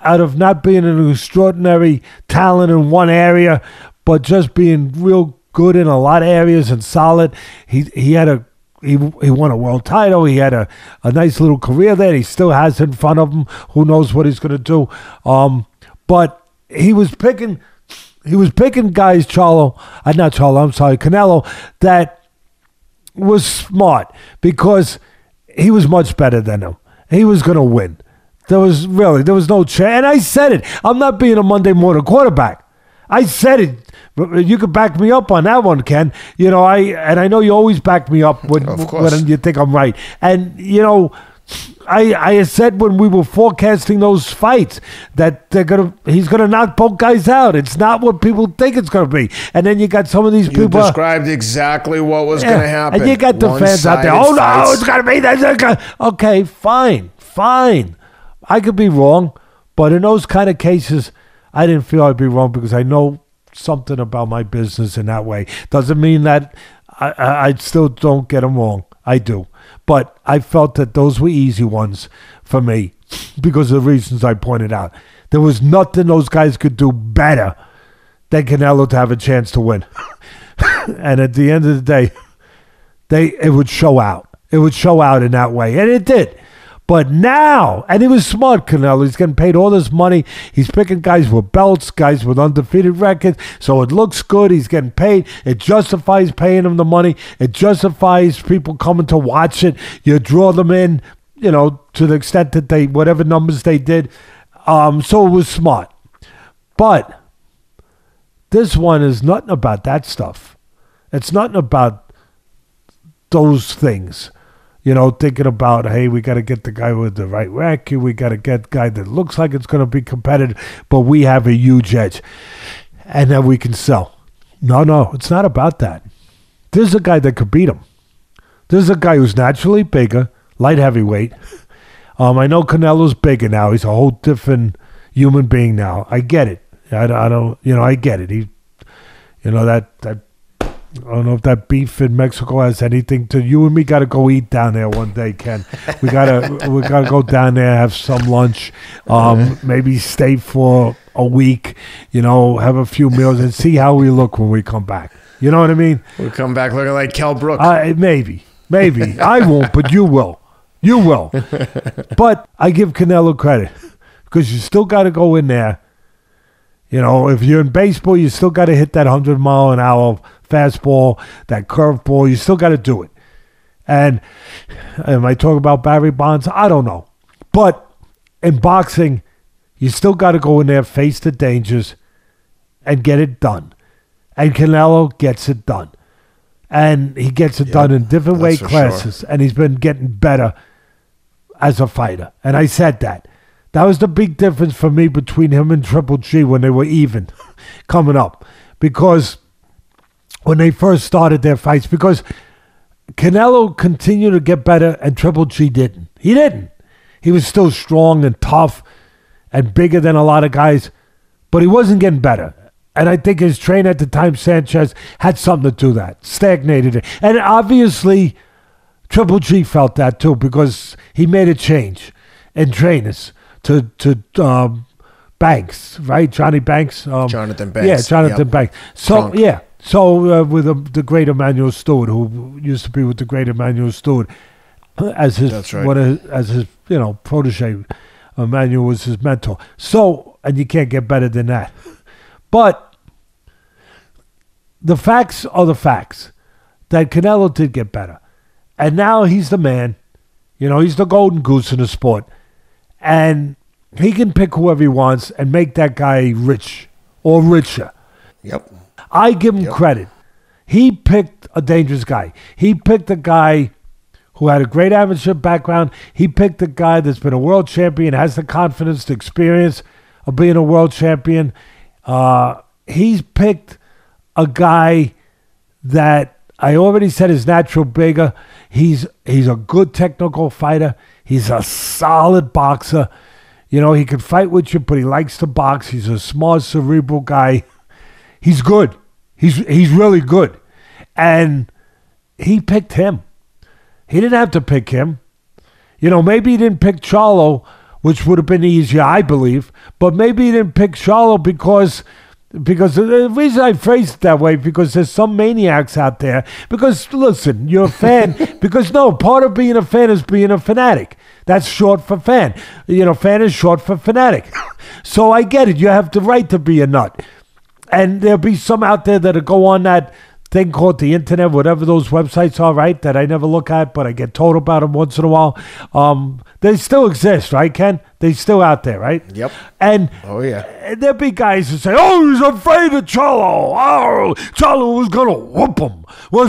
out of not being an extraordinary talent in one area, but just being real good in a lot of areas and solid. He won a world title. He had a nice little career there. He still has in front of him. Who knows what he's going to do? But he was picking guys, Canelo, that was smart, because he was much better than him. He was going to win. There was no chance. And I said it. I'm not being a Monday morning quarterback. I said it. You could back me up on that one, Ken. You know, I know you always back me up when you think I'm right. And you know, I said when we were forecasting those fights that he's gonna knock both guys out. It's not what people think it's gonna be. And then you got some of these people. You described exactly what was gonna happen. And you got the fans out there. Oh no, it's gonna be that. Okay, fine. I could be wrong, but in those kind of cases, I didn't feel I'd be wrong, because I know something about my business in that way. Doesn't mean that I still don't get them wrong. I do. But I felt that those were easy ones for me because of the reasons I pointed out. There was nothing those guys could do better than Canelo to have a chance to win. And at the end of the day, it would show out. It would show out in that way. And it did. But now, and he was smart, Canelo. He's getting paid all this money. He's picking guys with belts, guys with undefeated records. So it looks good. He's getting paid. It justifies paying him the money. It justifies people coming to watch it. You draw them in, you know, to the extent that they, whatever numbers they did. So it was smart. But this one is nothing about that stuff. It's nothing about those things. You know, thinking about, hey, we got to get the guy with the right record. We got to get guy that looks like it's going to be competitive, but we have a huge edge and that we can sell. No, no, it's not about that. There's a guy that could beat him. There's a guy who's naturally bigger, light heavyweight. I know Canelo's bigger now. He's a whole different human being now. I get it. I don't, you know, I get it. He, you know, that I don't know if that beef in Mexico has anything to you and me. Got to go eat down there one day, Ken. We gotta go down there, have some lunch, maybe stay for a week, you know, have a few meals and see how we look when we come back. You know what I mean? We'll come back looking like Kell Brook. Maybe I won't, but you will. You will. But I give Canelo credit because you still got to go in there. You know, if you're in baseball, you still got to hit that 100-mile-an-hour fastball, that curveball. You still got to do it. And am I talking about Barry Bonds? I don't know. But in boxing, you still got to go in there, face the dangers, and get it done. And Canelo gets it done. And he gets it done in different weight classes. Sure. And he's been getting better as a fighter. And I said that. That was the big difference for me between him and Triple G when they were even coming up. Because when they first started their fights, because Canelo continued to get better and Triple G didn't. He didn't. He was still strong and tough and bigger than a lot of guys, but he wasn't getting better. And I think his trainer at the time, Sanchez, had something to do that, stagnated it. And obviously, Triple G felt that too because he made a change in trainers. To Banks, right? Johnny Banks. Jonathan Banks. Yeah, Jonathan Banks. So, Punk. Yeah. So with the great Emmanuel Stewart, who used to be with the great Emmanuel Stewart as his, that's right. You know, protege. Emmanuel was his mentor. So, and you can't get better than that. But the facts are the facts that Canelo did get better. And now he's the man. You know, he's the golden goose in the sport. And he can pick whoever he wants and make that guy rich or richer. Yep. I give him credit. He picked a dangerous guy. He picked a guy who had a great amateur background. He picked a guy that's been a world champion, has the confidence, the experience of being a world champion. He's picked a guy that I already said is natural bigger. He's a good technical fighter. He's a solid boxer. You know, he can fight with you, but he likes to box. He's a smart, cerebral guy. He's good. He's really good. And he picked him. He didn't have to pick him. You know, maybe he didn't pick Charlo, which would have been easier, I believe. But maybe he didn't pick Charlo because the reason I phrased it that way, because there's some maniacs out there. Because, listen, you're a fan. Because, no, part of being a fan is being a fanatic. That's short for fan. You know, fan is short for fanatic. So I get it. You have the right to be a nut. And there'll be some out there that'll go on that thing called the internet, whatever those websites are, right, that I never look at, but I get told about them once in a while. They still exist, right, Ken? They still out there, right? Yep. And there'll be guys who say, oh, he's afraid of Charlo. Oh, Charlo was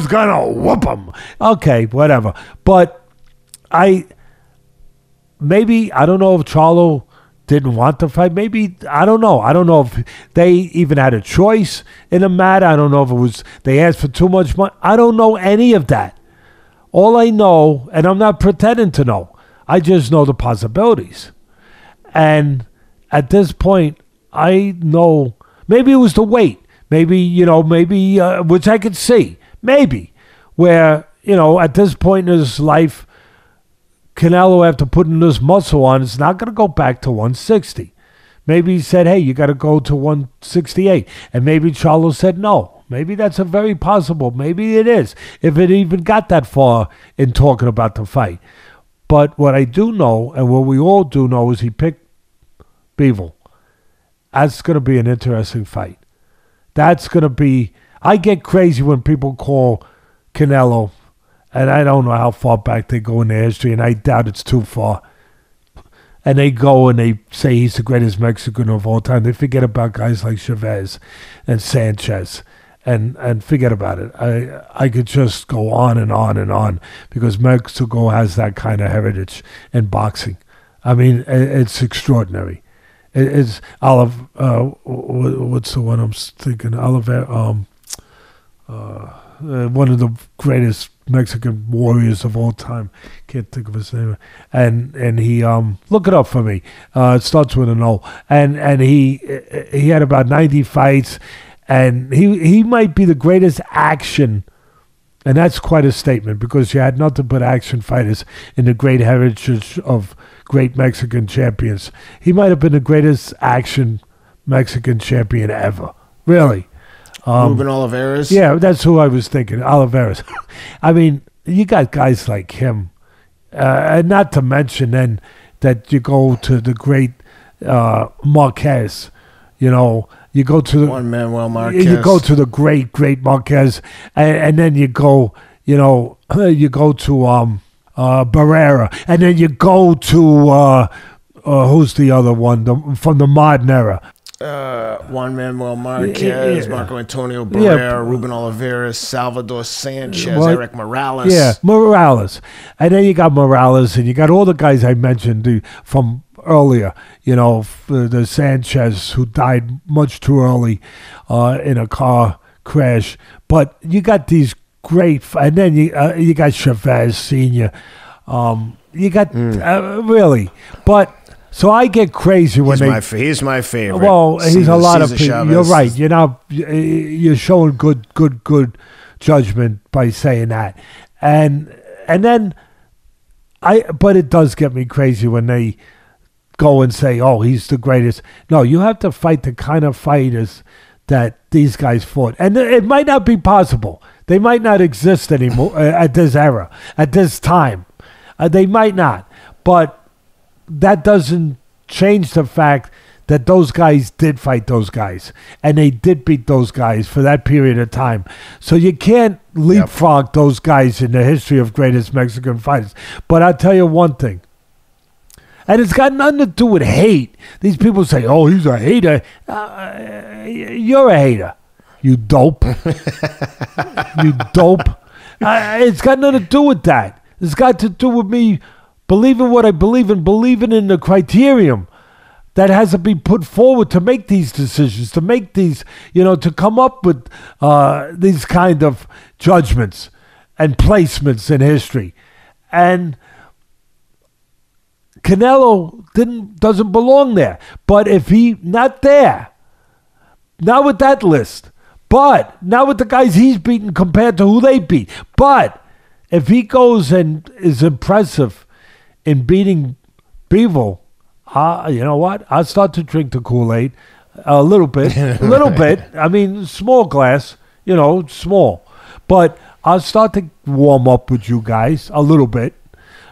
going to whoop him. Okay, whatever. But I don't know if Charlo didn't want to fight. Maybe, I don't know. I don't know if they even had a choice in the matter. I don't know if it was they asked for too much money. I don't know any of that. All I know, and I'm not pretending to know, I just know the possibilities. And at this point, I know maybe it was the weight. Maybe, you know, maybe, which I could see. Maybe. Where, you know, at this point in his life, Canelo, after putting this muscle on, is not going to go back to 160. Maybe he said, hey, you got to go to 168. And maybe Charlo said no. Maybe that's a very possible. Maybe it is. If it even got that far in talking about the fight. But what I do know, and what we all do know, is he picked Bivol. That's going to be an interesting fight. That's going to be... I get crazy when people call Canelo, and I don't know how far back they go in their history, and I doubt it's too far. And they go and they say he's the greatest Mexican of all time. They forget about guys like Chavez and Sanchez and forget about it. I could just go on and on and on because Mexico has that kind of heritage in boxing. I mean, it's extraordinary. It's what's the one I'm thinking? One of the greatest Mexican warriors of all time. Can't think of his name. And he look it up for me. It starts with an O. And he had about 90 fights, and he might be the greatest action. And that's quite a statement because you had nothing but action fighters in the great heritage of great Mexican champions. He might have been the greatest action Mexican champion ever. Really. Rubén Olivares? Yeah, that's who I was thinking, Olivares. I mean, you got guys like him. And not to mention then that you go to the great Marquez, you know. You go to the Juan Manuel Marquez. You go to the great, great Marquez, and then you go, you go to Barrera, and then you go to who's the other one from the modern era? Juan Manuel Marquez, Marco Antonio Barrera, Rubén Olivares, Salvador Sanchez, Eric Morales. Yeah, Morales, and then you got Morales, and you got all the guys I mentioned from earlier, the Sanchez, who died much too early in a car crash. But you got these great, and then you got Chavez Sr. You got really, but so I get crazy when he's my favorite. Well, he's a lot of people. You're right. You're showing good judgment by saying that, and then but it does get me crazy when they go and say, oh, he's the greatest. No, you have to fight the kind of fighters that these guys fought. And it might not be possible. They might not exist anymore at this era, at this time. They might not. But that doesn't change the fact that those guys did fight those guys. And they did beat those guys for that period of time. So you can't leapfrog those guys in the history of greatest Mexican fighters. But I'll tell you one thing. And it's got nothing to do with hate. These people say, oh, he's a hater. You're a hater. You dope. You dope. It's got nothing to do with that. It's got to do with me believing what I believe in, believing in the criterion that has to be put forward to make these decisions, to make these, to come up with these kind of judgments and placements in history. And Canelo doesn't belong there. But if he not there, not with that list, but not with the guys he's beaten compared to who they beat. But if he goes and is impressive in beating Bivol, you know what? I'll start to drink the Kool-Aid a little bit. A little bit. I mean, small glass, small. But I'll start to warm up with you guys a little bit.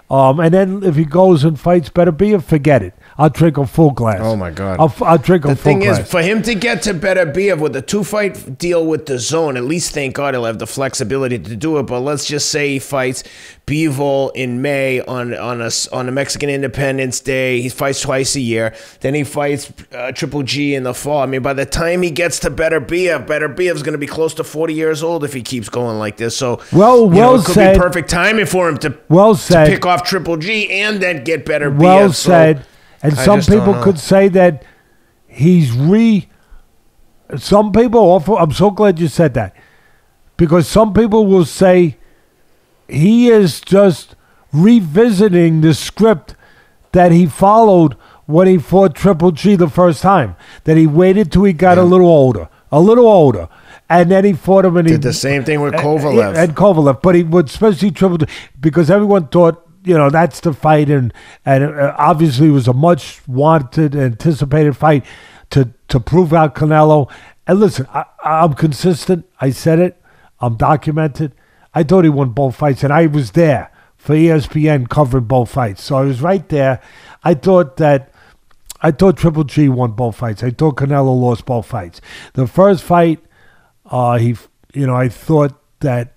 And then if he goes and fights Better Beer, forget it. I'll drink a full glass. Oh, my God. I'll drink a full glass. The thing is, for him to get to Better Beer with a two-fight deal with DAZN, at least, thank God, he'll have the flexibility to do it. But let's just say he fights Bivol in May on a Mexican Independence Day. He fights twice a year. Then he fights Triple G in the fall. I mean, by the time he gets to Better Beer, Better Beer is going to be close to 40 years old if he keeps going like this. So, it could be perfect timing for him to pick off Triple G and then get Better Beer. Well said. And some people could say that he's some people offer. I'm so glad you said that, because some people will say he is just revisiting the script that he followed when he fought Triple G the first time. That he waited till he got a little older, and then he fought him. And did the same thing with Kovalev. And Kovalev, but he would especially Triple G, because everyone thought, that's the fight, and obviously it was a much wanted, anticipated fight to prove out Canelo. And listen, I'm consistent. I said it. I'm documented. I thought he won both fights, and I was there for ESPN covered both fights. So I was right there. I thought Triple G won both fights. I thought Canelo lost both fights. The first fight, I thought that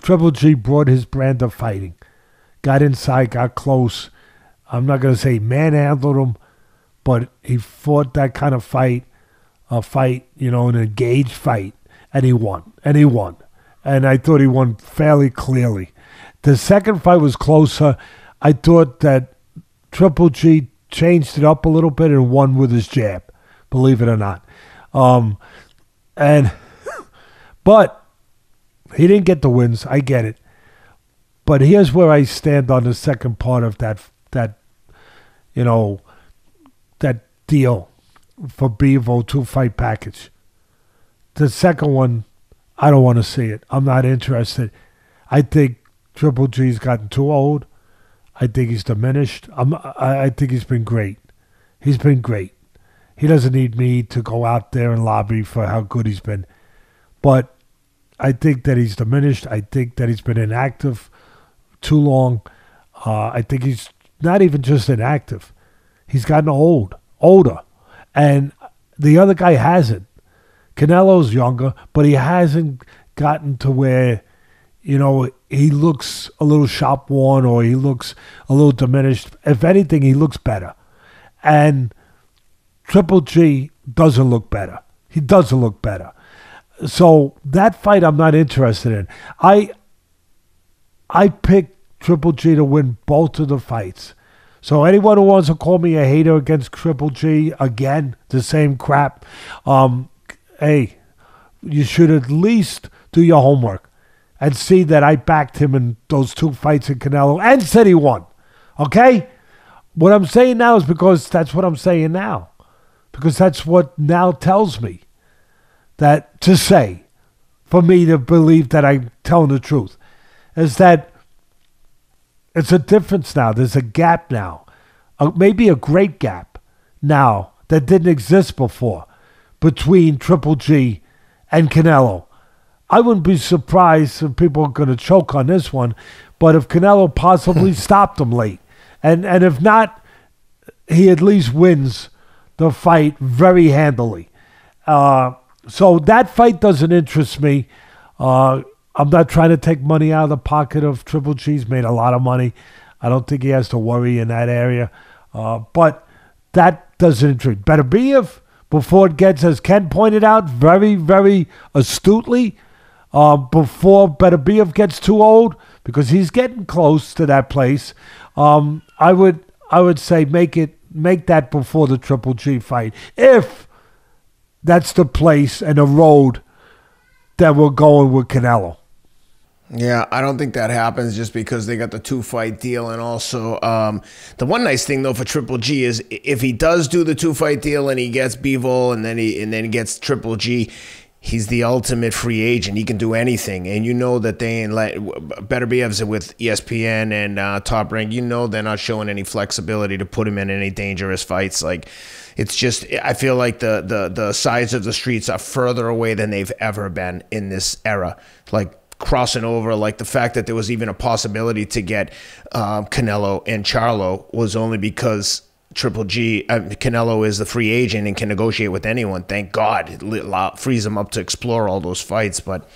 Triple G brought his brand of fighting. Got inside, got close. I'm not going to say manhandled him, but he fought that kind of fight, an engaged fight, and he won. And I thought he won fairly clearly. The second fight was closer. I thought that Triple G changed it up a little bit and won with his jab, believe it or not. But he didn't get the wins. I get it. But here's where I stand on the second part of that deal for Bivol 2-fight package. The second one, I don't want to see it. I'm not interested. I think Triple G's gotten too old. I think he's diminished. I think he's been great. He's been great. He doesn't need me to go out there and lobby for how good he's been. But I think that he's diminished. I think that he's been inactive too long. I think he's not even just inactive. He's gotten older. And the other guy hasn't. Canelo's younger, but he hasn't gotten to where, he looks a little shop-worn or he looks a little diminished. If anything, he looks better. And Triple G doesn't look better. He doesn't look better. So that fight I'm not interested in. I picked Triple G to win both of the fights. So anyone who wants to call me a hater against Triple G, again, the same crap, hey, you should at least do your homework and see that I backed him in those two fights in Canelo and said he won, okay? What I'm saying now is because that's what I'm saying now, because that's what now tells me that to say, for me to believe that I'm telling the truth, is that it's a difference now. There's a gap now, maybe a great gap now that didn't exist before, between Triple G and Canelo. I wouldn't be surprised if people are going to choke on this one, but if Canelo possibly stopped him late, and if not, he at least wins the fight very handily. So that fight doesn't interest me. I'm not trying to take money out of the pocket of Triple G. He's made a lot of money. I don't think he has to worry in that area. But that doesn't interest me. Better be if... Before it gets, as Ken pointed out, very, very astutely, before Beterbiev gets too old, because he's getting close to that place, I would say make that before the Triple G fight, if that's the place and the road that we're going with Canelo. Yeah, I don't think that happens just because they got the 2-fight deal. And also, the one nice thing, though, for Triple G is if he does do the 2-fight deal and he gets Bivol and then he gets Triple G, he's the ultimate free agent. He can do anything. And you know that they ain't let Beterbiev with ESPN and Top Rank. You know they're not showing any flexibility to put him in any dangerous fights. Like, it's just, I feel like the sides of the streets are further away than they've ever been in this era. Like, crossing over, like the fact that there was even a possibility to get Canelo and Charlo was only because Triple G, Canelo is the free agent and can negotiate with anyone. Thank God. It frees him up to explore all those fights. But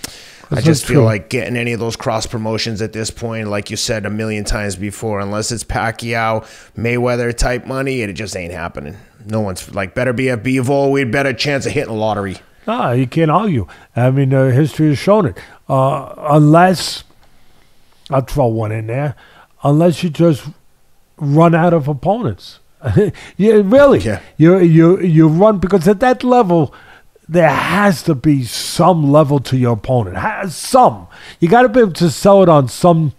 I just feel like getting any of those cross promotions at this point, like you said a million times before, unless it's Pacquiao, Mayweather type money, it just ain't happening. No one's like, better be a Bivol. We had better chance of hitting lottery. No, you can't argue. I mean, history has shown it. Unless, I'll throw one in there, unless you just run out of opponents. Yeah. You run, because at that level, there has to be some level to your opponent. You got to be able to sell it on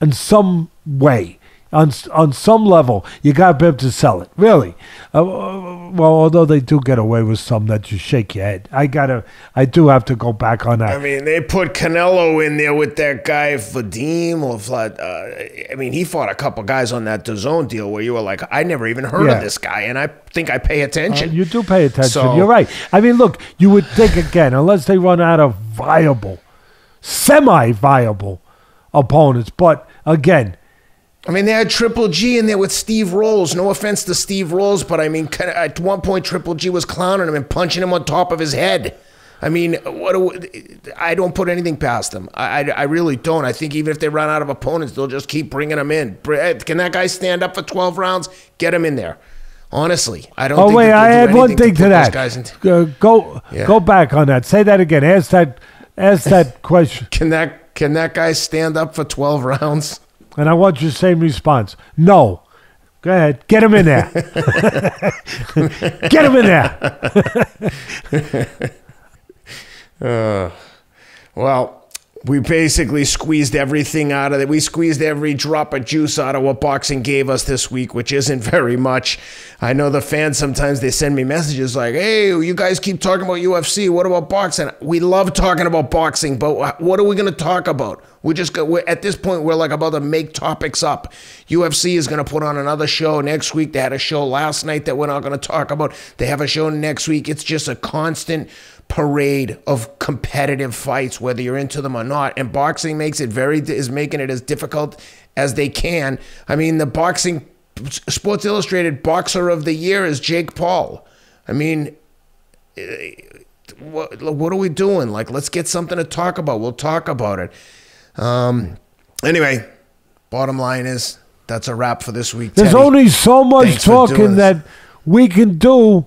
in some way. On some level, you got to be able to sell it, really. Well, although they do get away with some that you shake your head. I do have to go back on that. I mean, they put Canelo in there with that guy Vadim or Vlad. I mean, he fought a couple guys on that DAZN deal where you were like, I never even heard of this guy, and I think I pay attention. You do pay attention. So, you're right. I mean, look, you would think, again, unless they run out of viable, semi-viable opponents. But again, I mean, they had Triple G in there with Steve Rolls. No offense to Steve Rolls, but I mean, at one point, Triple G was clowning him and punching him on top of his head. I mean, what? I don't put anything past them. I really don't. I think even if they run out of opponents, they'll just keep bringing them in. Can that guy stand up for 12 rounds? Get him in there. Honestly, I don't think that they'll do anything to put those guys in. Go back on that. Say that again. Ask that question. Can that guy stand up for 12 rounds? And I want your same response. No. Go ahead. Get him in there. Get him in there. Well, we basically squeezed everything out of it. We squeezed every drop of juice out of what boxing gave us this week, which isn't very much. I know the fans sometimes they send me messages like, hey, you guys keep talking about UFC. What about boxing? We love talking about boxing, but what are we going to talk about? At this point, we're like about to make topics up. UFC is going to put on another show next week. They had a show last night that we're not going to talk about. They have a show next week. It's just a constant parade of competitive fights, whether you're into them or not, and boxing is making it as difficult as they can. I mean, the boxing Sports Illustrated Boxer of the Year is Jake Paul. I mean, what are we doing? Like, let's get something to talk about. We'll talk about it. Anyway, bottom line is that's a wrap for this week. There's Teddy, only so much talking that we can do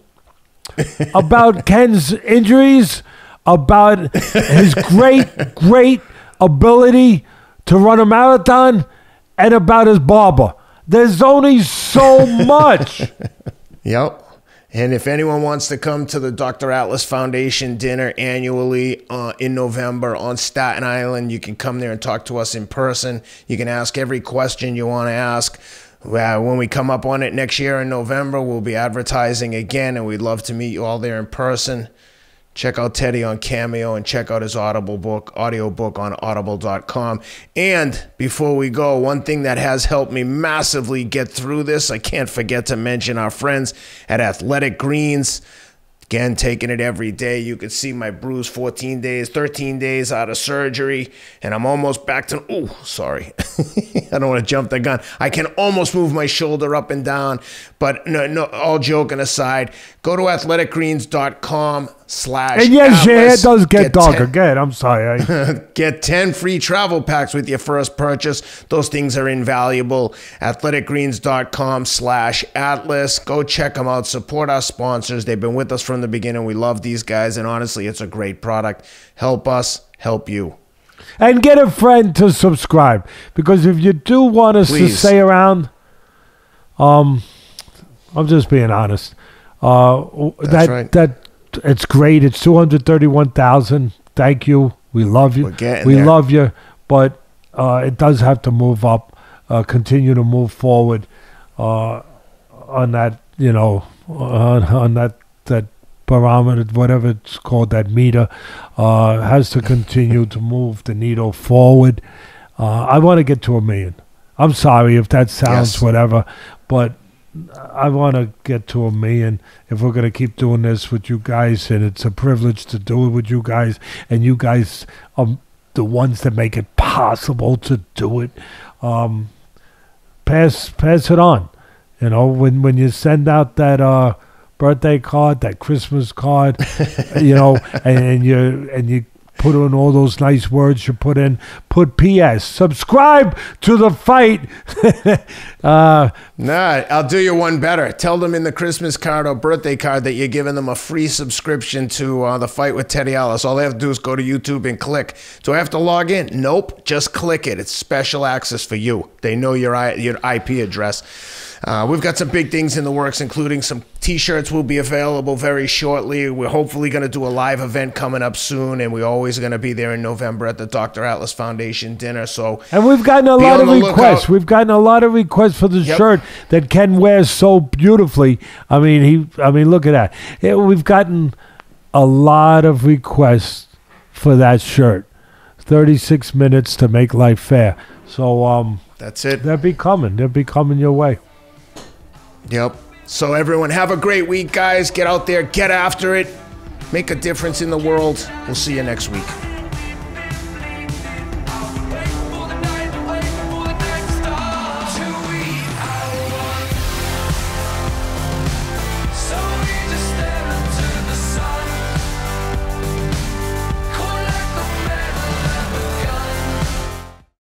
about Ken's injuries, about his great ability to run a marathon, and about his barber. There's only so much. Yep. And if anyone wants to come to the Dr. Atlas Foundation dinner annually in November on Staten Island, you can come there and talk to us in person. You can ask every question you want to ask. When we come up on it next year in November, we'll be advertising again, and we'd love to meet you all there in person. Check out Teddy on Cameo and check out his audio book on audible.com. And before we go, one thing that has helped me massively get through this, I can't forget to mention our friends at Athletic Greens. Again, taking it every day. You can see my bruise 13 days out of surgery, and I'm almost back to, I don't want to jump the gun. I can almost move my shoulder up and down, but no, all joking aside, go to athleticgreens.com/. And yes, your hair does get darker. Good, I'm sorry. Get 10 free travel packs with your first purchase. Those things are invaluable. athleticgreens.com/atlas. Go check them out. Support our sponsors. They've been with us from the beginning. We love these guys, and honestly, it's a great product. Help us help you. And get a friend to subscribe, because if you do want us to stay around, I'm just being honest. That's right. It's great. It's 231,000. Thank you. We love you. We love you. But it does have to move up. Continue to move forward on that. You know, on that barometer, whatever it's called, that meter has to continue to move the needle forward. I want to get to 1 million. I'm sorry if that sounds whatever, but I want to get to 1 million if we're going to keep doing this with you guys, and it's a privilege to do it with you guys, and you guys are the ones that make it possible to do it. Pass it on. You know, when you send out that birthday card, that Christmas card, you know, and you put on all those nice words you put in. Put P.S. Subscribe to The Fight. Nah, I'll do you one better. Tell them in the Christmas card or birthday card that you're giving them a free subscription to The Fight with Teddy Atlas. All they have to do is go to YouTube and click. Do I have to log in? Nope. Just click it. It's special access for you. They know your IP address. We've got some big things in the works, including some T-shirts will be available very shortly. We're hopefully going to do a live event coming up soon, and we're always going to be there in November at the Dr. Atlas Foundation dinner. And we've gotten a lot of requests. We've gotten a lot of requests for the shirt that Ken wears so beautifully. I mean, look at that. We've gotten a lot of requests for that shirt. 36 minutes to make life fair. So that's it. They'll be coming. They'll be coming your way. Yep. So everyone, have a great week, guys. Get out there, get after it, make a difference in the world. We'll see you next week.